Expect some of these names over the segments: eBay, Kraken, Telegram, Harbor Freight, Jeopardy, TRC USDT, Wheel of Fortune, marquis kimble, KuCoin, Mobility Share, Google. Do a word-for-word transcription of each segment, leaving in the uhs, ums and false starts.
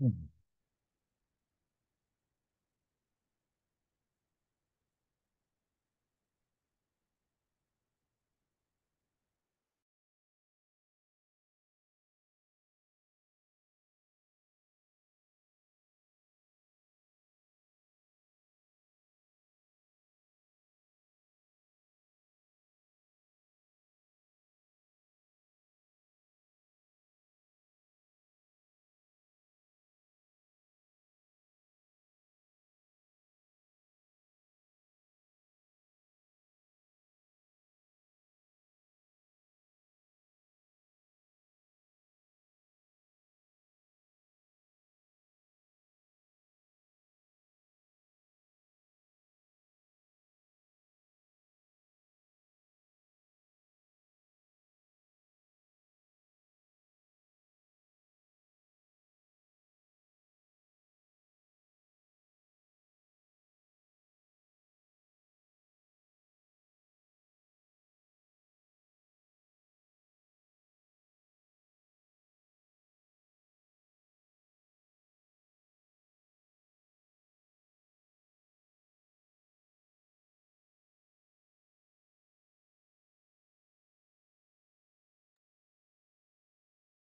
Hmm.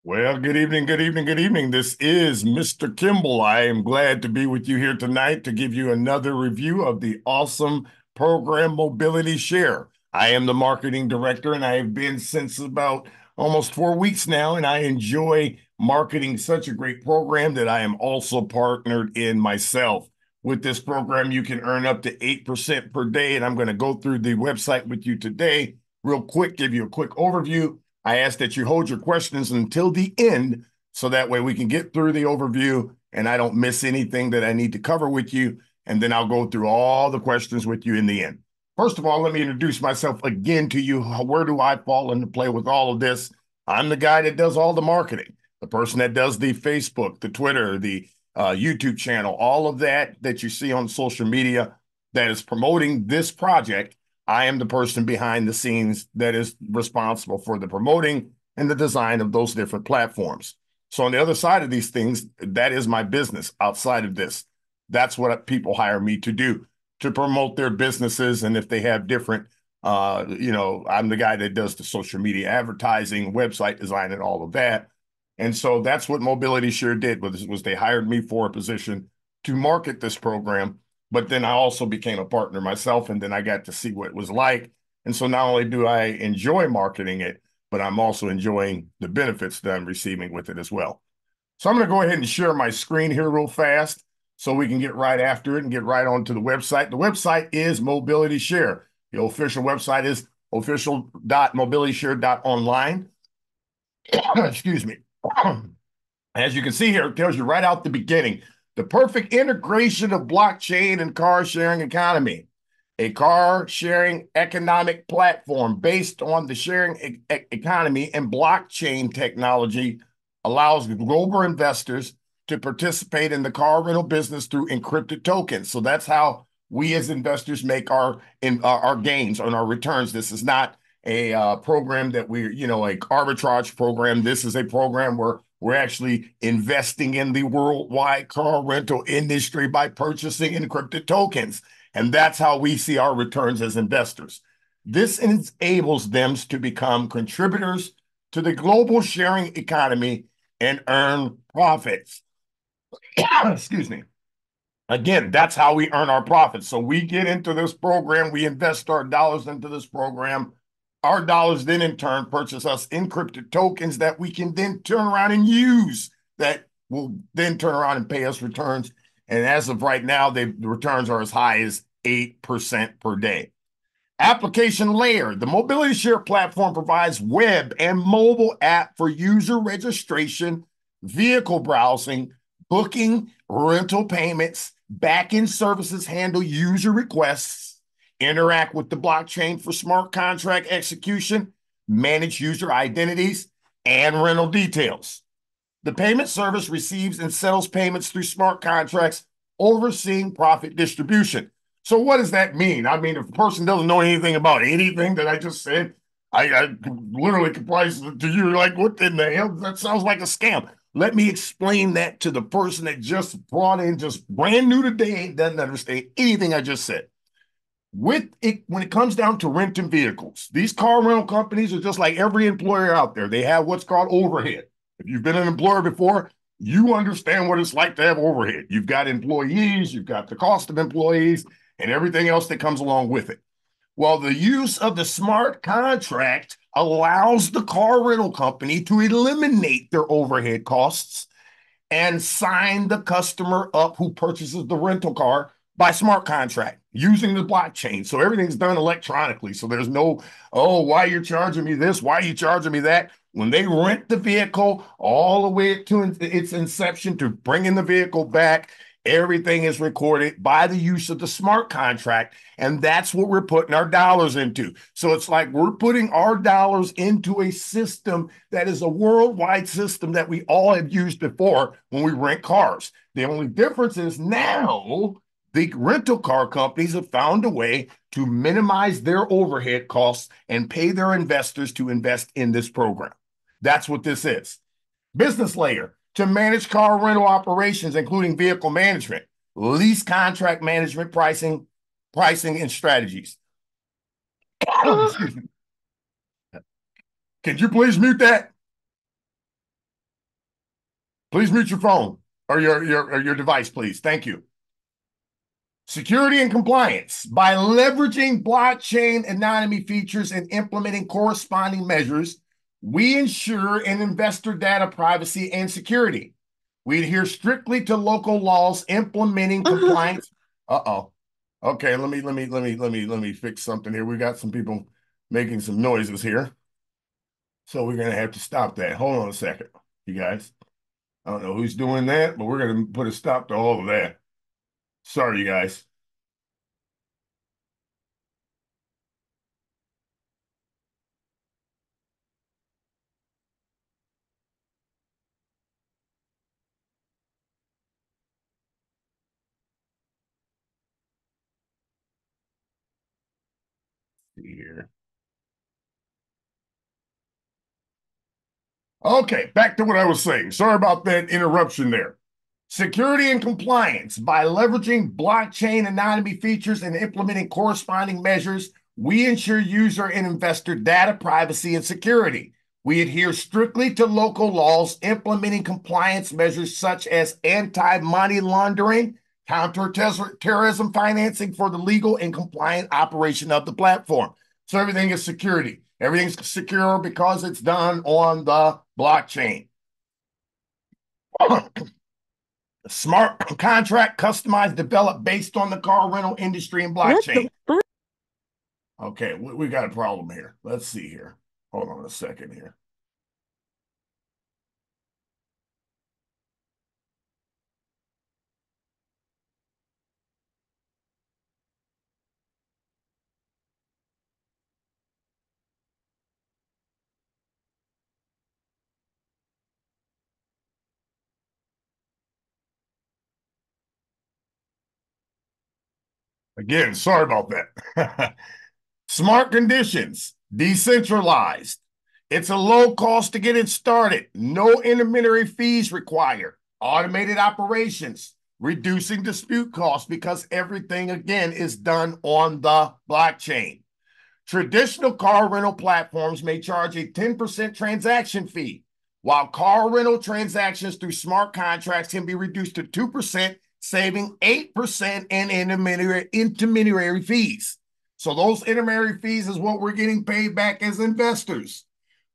Well, good evening, good evening, good evening. This is Mister Kimball. I am glad to be with you here tonight to give you another review of the awesome program Mobility Share. I am the marketing director, and I have been since about almost four weeks now, and I enjoy marketing such a great program that I am also partnered in myself. With this program, you can earn up to eight percent per day, and I'm going to go through the website with you today real quick, give you a quick overview. I ask that you hold your questions until the end so that way we can get through the overview and I don't miss anything that I need to cover with you. And then I'll go through all the questions with you in the end. First of all, let me introduce myself again to you. Where do I fall into play with all of this? I'm the guy that does all the marketing, the person that does the Facebook, the Twitter, the uh, YouTube channel, all of that that you see on social media that is promoting this project. I am the person behind the scenes that is responsible for the promoting and the design of those different platforms. So on the other side of these things, that is my business outside of this. That's what people hire me to do, to promote their businesses. And if they have different, uh, you know, I'm the guy that does the social media advertising, website design, and all of that. And so that's what Mobility Share did, was, was they hired me for a position to market this program. But then I also became a partner myself, and then I got to see what it was like. And so not only do I enjoy marketing it, but I'm also enjoying the benefits that I'm receiving with it as well. So I'm going to go ahead and share my screen here real fast so we can get right after it and get right onto the website. The website is Mobility Share. The official website is official dot mobility share dot online. Excuse me. As you can see here, it tells you right out the beginning, the perfect integration of blockchain and car-sharing economy, a car-sharing economic platform based on the sharing e economy and blockchain technology allows global investors to participate in the car rental business through encrypted tokens. So that's how we as investors make our in, uh, our gains on our returns. This is not a uh, program that we, you know, like arbitrage program. This is a program where we're actually investing in the worldwide car rental industry by purchasing encrypted tokens. And that's how we see our returns as investors. This enables them to become contributors to the global sharing economy and earn profits. Excuse me. Again, that's how we earn our profits. So we get into this program, we invest our dollars into this program. Our dollars then in turn purchase us encrypted tokens that we can then turn around and use, that will then turn around and pay us returns. And as of right now, the returns are as high as eight percent per day. Application layer. The Mobility Share platform provides web and mobile app for user registration, vehicle browsing, booking, rental payments, back-end services handle user requests, interact with the blockchain for smart contract execution, manage user identities, and rental details. The payment service receives and sells payments through smart contracts, overseeing profit distribution. So what does that mean? I mean, if a person doesn't know anything about anything that I just said, I, I literally comprise to you like, what in the hell? That sounds like a scam. Let me explain that to the person that just brought in, just brand new today, doesn't understand anything I just said. With it, when it comes down to renting vehicles, these car rental companies are just like every employer out there. They have what's called overhead. If you've been an employer before, you understand what it's like to have overhead. You've got employees, you've got the cost of employees, and everything else that comes along with it. Well, the use of the smart contract allows the car rental company to eliminate their overhead costs and sign the customer up who purchases the rental car by smart contract using the blockchain. So everything's done electronically. So there's no, oh, why you're charging me this? Why are you charging me that? When they rent the vehicle all the way to its inception to bringing the vehicle back, everything is recorded by the use of the smart contract, and that's what we're putting our dollars into. So it's like we're putting our dollars into a system that is a worldwide system that we all have used before when we rent cars. The only difference is now the rental car companies have found a way to minimize their overhead costs and pay their investors to invest in this program. That's what this is. Business layer. To manage car rental operations, including vehicle management, lease contract management, pricing, pricing and strategies. Can you please mute that? Please mute your phone or your, your, or your device, please. Thank you. Security and compliance. By leveraging blockchain anonymity features and implementing corresponding measures, we ensure an investor data privacy and security. We adhere strictly to local laws, implementing compliance. Uh-oh. Okay, let me, let me, let me, let me, let me fix something here. We got some people making some noises here. So we're going to have to stop that. Hold on a second, you guys. I don't know who's doing that, but we're going to put a stop to all of that. Sorry, you guys. Here. Okay, back to what I was saying. Sorry about that interruption there. Security and compliance. By leveraging blockchain anonymity features and implementing corresponding measures, we ensure user and investor data privacy and security. We adhere strictly to local laws, implementing compliance measures such as anti-money laundering, counter-terrorism financing for the legal and compliant operation of the platform. So everything is security. Everything's secure because it's done on the blockchain. Smart contract, customized, developed based on the car rental industry and blockchain. Okay, we, we got a problem here. Let's see here. Hold on a second here. Again, sorry about that. Smart conditions, decentralized. It's a low cost to get it started. No intermediary fees required. Automated operations, reducing dispute costs because everything, again, is done on the blockchain. Traditional car rental platforms may charge a ten percent transaction fee, while car rental transactions through smart contracts can be reduced to two percent, saving eight percent in intermediary, intermediary fees. So those intermediary fees is what we're getting paid back as investors.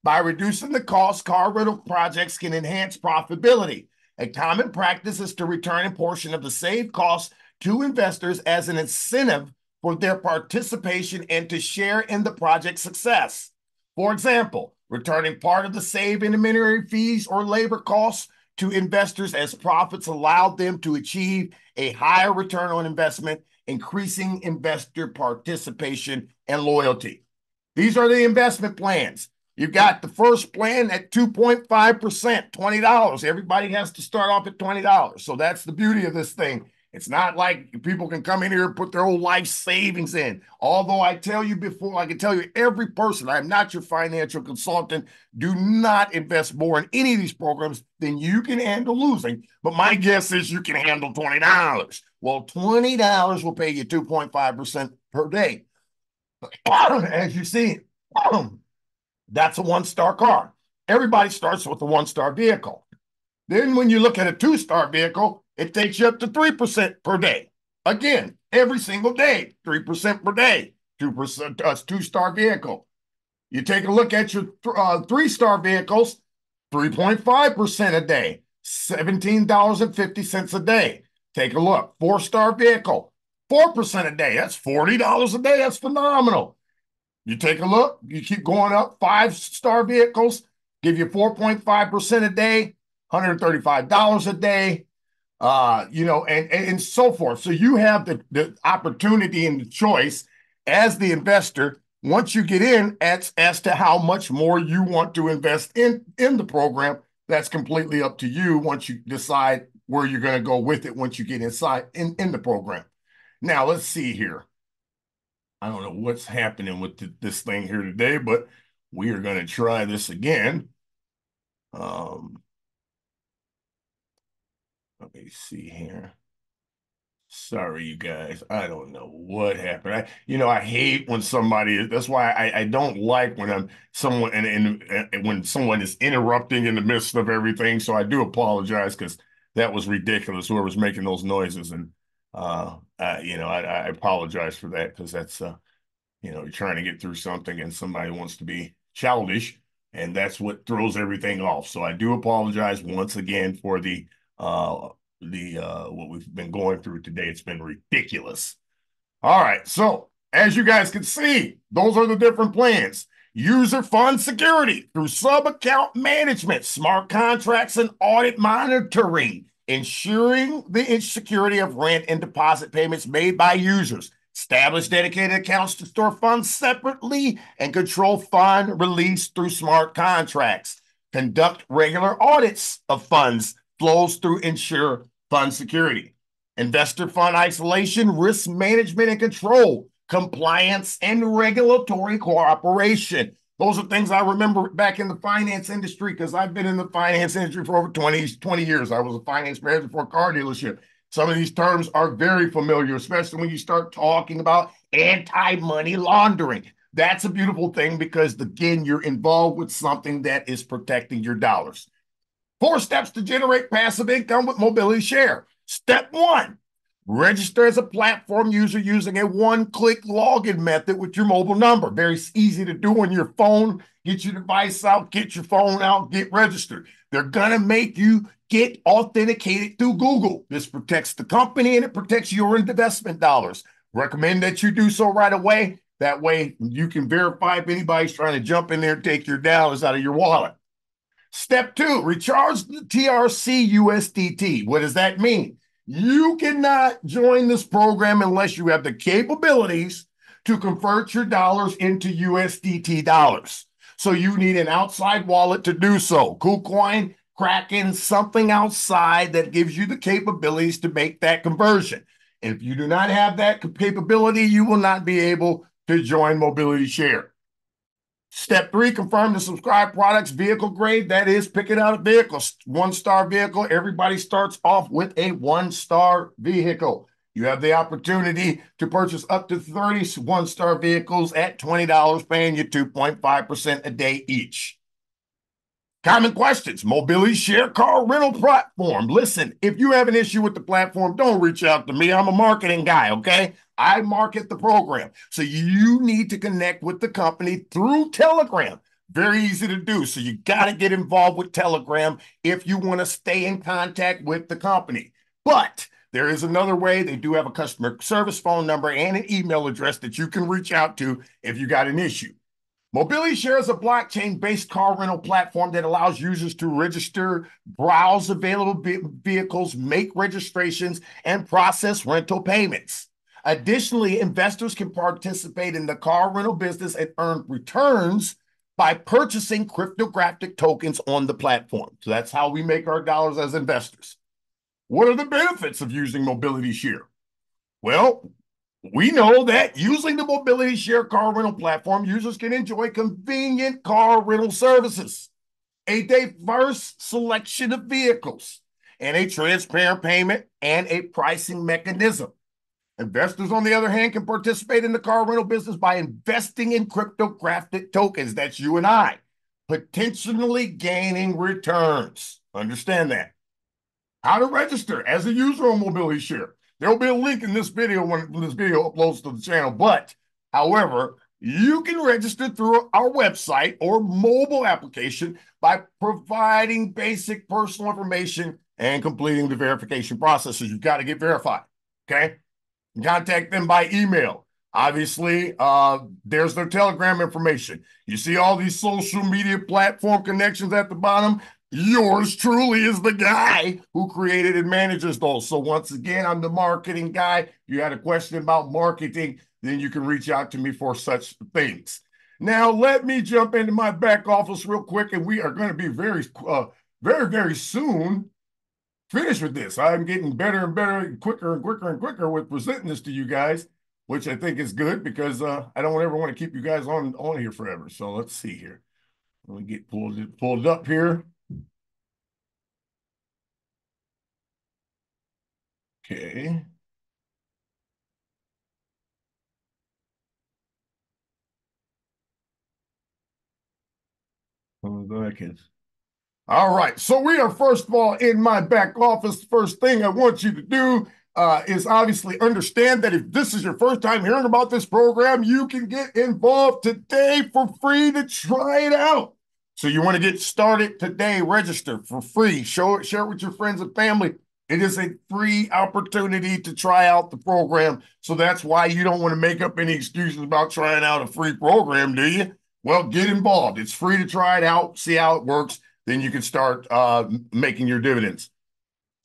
By reducing the cost, car rental projects can enhance profitability. A common practice is to return a portion of the saved costs to investors as an incentive for their participation and to share in the project's success. For example, returning part of the saved intermediary fees or labor costs to investors as profits allowed them to achieve a higher return on investment, increasing investor participation and loyalty. These are the investment plans. You've got the first plan at two point five percent, twenty dollars. Everybody has to start off at twenty dollars. So that's the beauty of this thing It's not like people can come in here and put their whole life savings in. Although I tell you before, I can tell you every person, I'm not your financial consultant. Do not invest more in any of these programs than you can handle losing. But my guess is you can handle twenty dollars. Well, twenty dollars will pay you two point five percent per day. As you see, that's a one-star car. Everybody starts with a one-star vehicle. Then when you look at a two-star vehicle, it takes you up to three percent per day. Again, every single day, three percent per day, two percent uh, two-star vehicle. You take a look at your th uh, three-star vehicles, three point five percent a day, seventeen dollars and fifty cents a day. Take a look, four-star vehicle, four percent a day. That's forty dollars a day. That's phenomenal. You take a look, you keep going up, five-star vehicles, give you four point five percent a day, one hundred thirty-five dollars a day. Uh, you know, and, and, and so forth. So you have the, the opportunity and the choice as the investor, once you get in, as, as to how much more you want to invest in, in the program. That's completely up to you once you decide where you're going to go with it once you get inside in, in the program. Now, let's see here. I don't know what's happening with the, this thing here today, but we are going to try this again. Um, Let me see here. Sorry, you guys. I don't know what happened. I, you know, I hate when somebody. That's why I, I don't like when I'm someone and, and, and when someone is interrupting in the midst of everything. So I do apologize because that was ridiculous. Whoever's making those noises, and uh, I, you know, I, I apologize for that because that's uh, you know, you're trying to get through something and somebody wants to be childish, and that's what throws everything off. So I do apologize once again for the. Uh, the uh, what we've been going through today. It's been ridiculous. All right. So as you guys can see, those are the different plans. User fund security through sub-account management, smart contracts, and audit monitoring, ensuring the security of rent and deposit payments made by users. Establish dedicated accounts to store funds separately and control fund release through smart contracts. Conduct regular audits of funds flows through ensure fund security, investor fund isolation, risk management and control, compliance and regulatory cooperation. Those are things I remember back in the finance industry because I've been in the finance industry for over twenty, twenty years. I was a finance manager for a car dealership. Some of these terms are very familiar, especially when you start talking about anti-money laundering. That's a beautiful thing because, again, you're involved with something that is protecting your dollars. Four steps to generate passive income with Mobility Share. Step one, register as a platform user using a one-click login method with your mobile number. Very easy to do on your phone. Get your device out, get your phone out, get registered. They're going to make you get authenticated through Google. This protects the company and it protects your investment dollars. Recommend that you do so right away. That way you can verify if anybody's trying to jump in there and take your dollars out of your wallet. Step two, recharge the T R C U S D T. What does that mean? You cannot join this program unless you have the capabilities to convert your dollars into U S D T dollars. So you need an outside wallet to do so. KuCoin, Kraken, something outside that gives you the capabilities to make that conversion. And if you do not have that capability, you will not be able to join Mobility Share. Step three, confirm the subscribed product's vehicle grade. That is, picking out a vehicle, one-star vehicle. Everybody starts off with a one-star vehicle. You have the opportunity to purchase up to thirty one-star vehicles at twenty dollars, paying you two point five percent a day each. Common questions, Mobility Share car rental platform. Listen, if you have an issue with the platform, don't reach out to me. I'm a marketing guy, okay? I market the program. So you need to connect with the company through Telegram. Very easy to do. So you got to get involved with Telegram if you want to stay in contact with the company. But there is another way. They do have a customer service phone number and an email address that you can reach out to if you got an issue. Mobility Share is a blockchain-based car rental platform that allows users to register, browse available vehicles, make registrations, and process rental payments. Additionally, investors can participate in the car rental business and earn returns by purchasing cryptographic tokens on the platform. So that's how we make our dollars as investors. What are the benefits of using Mobility Share? Well, we know that using the Mobility Share car rental platform, users can enjoy convenient car rental services, a diverse selection of vehicles, and a transparent payment and a pricing mechanism. Investors, on the other hand, can participate in the car rental business by investing in cryptographic tokens, that's you and I, potentially gaining returns. Understand that. How to register as a user on Mobility Share. There will be a link in this video when this video uploads to the channel, but, however, you can register through our website or mobile application by providing basic personal information and completing the verification processes. You've got to get verified, okay? Contact them by email. Obviously, uh, there's their Telegram information. You see all these social media platform connections at the bottom? Yours truly is the guy who created and manages those. So once again, I'm the marketing guy. If you had a question about marketing, then you can reach out to me for such things. Now, let me jump into my back office real quick, and we are going to be very, uh, very, very soon finished with this. I'm getting better and better and quicker and quicker and quicker with presenting this to you guys, which I think is good because uh, I don't ever want to keep you guys on, on here forever. So let's see here. Let me get pulled, pulled up here. Okay. All right. So we are, first of all, in my back office. The first thing I want you to do uh, is obviously understand that if this is your first time hearing about this program, you can get involved today for free to try it out. So you want to get started today, register for free, show it, share it with your friends and family. It is a free opportunity to try out the program. So that's why you don't want to make up any excuses about trying out a free program, do you? Well, get involved. It's free to try it out, see how it works. Then you can start uh, making your dividends.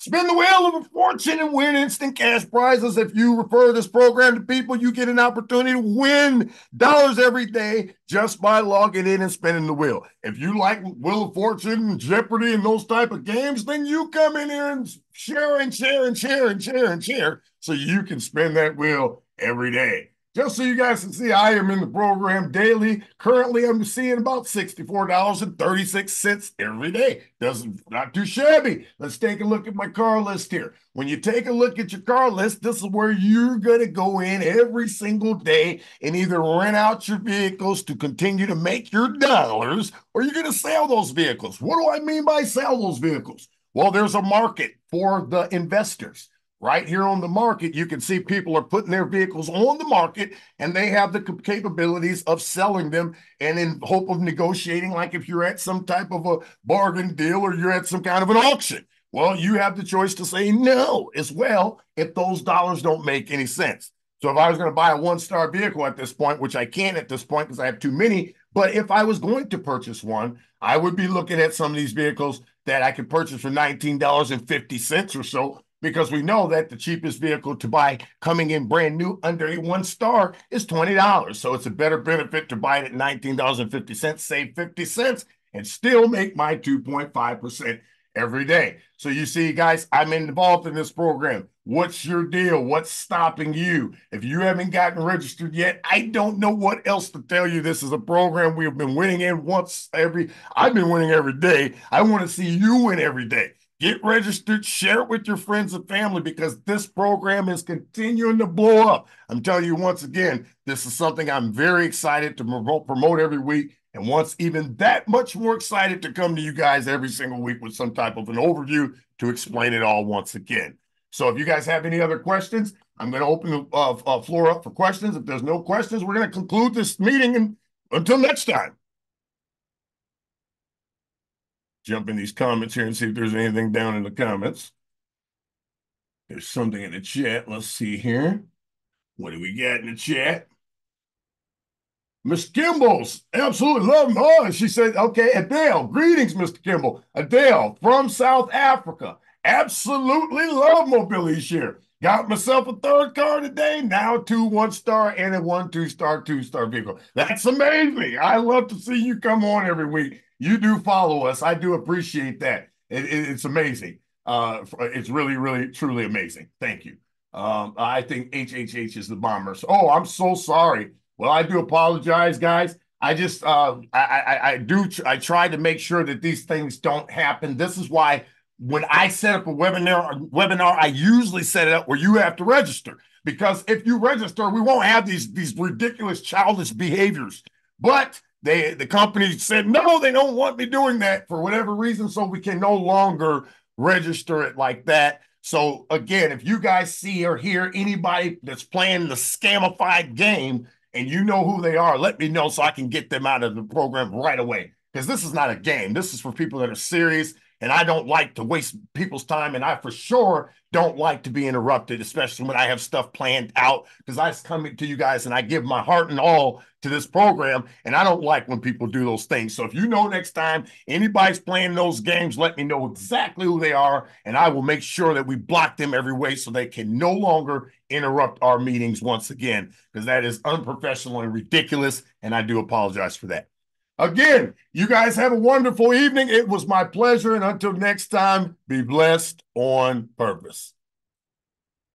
Spin the wheel of a fortune and win instant cash prizes. If you refer this program to people, you get an opportunity to win dollars every day just by logging in and spinning the wheel. If you like Wheel of Fortune, Jeopardy, and those type of games, then you come in here and share and share and share and share and share so you can spin that wheel every day. Just so you guys can see, I am in the program daily. Currently, I'm seeing about sixty-four dollars and thirty-six cents every day. Doesn't, not too shabby. Let's take a look at my car list here. When you take a look at your car list, this is where you're going to go in every single day and either rent out your vehicles to continue to make your dollars, or you're going to sell those vehicles. What do I mean by sell those vehicles? Well, there's a market for the investors. Right here on the market, you can see people are putting their vehicles on the market, and they have the capabilities of selling them and in hope of negotiating, like if you're at some type of a bargain deal or you're at some kind of an auction. Well, you have the choice to say no as well if those dollars don't make any sense. So if I was going to buy a one-star vehicle at this point, which I can't at this point because I have too many, but if I was going to purchase one, I would be looking at some of these vehicles that I could purchase for nineteen dollars and fifty cents or so, because we know that the cheapest vehicle to buy coming in brand new under a one star is twenty dollars. So it's a better benefit to buy it at nineteen dollars and fifty cents, save fifty cents, and still make my two point five percent every day. So you see, guys, I'm involved in this program. What's your deal? What's stopping you? If you haven't gotten registered yet, I don't know what else to tell you. This is a program we have been winning in once every, I've been winning every day. I want to see you win every day. Get registered, share it with your friends and family, because this program is continuing to blow up. I'm telling you once again, this is something I'm very excited to promote every week, and once even that much more excited to come to you guys every single week with some type of an overview to explain it all once again. So if you guys have any other questions, I'm going to open the uh, uh, floor up for questions. If there's no questions, we're going to conclude this meeting, and until next time. Jump in these comments here and see if there's anything down in the comments. There's something in the chat. Let's see here. What do we got in the chat? Miss Kimball's, absolutely love them all. And she said, okay, Adele, greetings, Mister Kimball. Adele from South Africa, absolutely love Mobility Share. Got myself a third car today, now two one-star and a one two-star, two-star vehicle. That's amazing. I love to see you come on every week. You do follow us. I do appreciate that. It, it, it's amazing. Uh, it's really, really, truly amazing. Thank you. Um, I think H H H is the bomber. So, oh, I'm so sorry. Well, I do apologize, guys. I just, uh, I, I, I do, I try to make sure that these things don't happen. This is why when I set up a webinar, a webinar, I usually set it up where you have to register, because if you register, we won't have these, these ridiculous childish behaviors. But they, the company said, no, they don't want me doing that for whatever reason. So we can no longer register it like that. So again, if you guys see or hear anybody that's playing the scamified game, and you know who they are, let me know so I can get them out of the program right away. Because this is not a game. This is for people that are serious, and I don't like to waste people's time, and I for sure don't like to be interrupted, especially when I have stuff planned out, because I come to you guys and I give my heart and all to this program, and I don't like when people do those things. So if you know next time anybody's playing those games, let me know exactly who they are, and I will make sure that we block them every way so they can no longer interrupt our meetings once again, because that is unprofessional and ridiculous, and I do apologize for that. Again, you guys have a wonderful evening. It was my pleasure. And until next time, be blessed on purpose.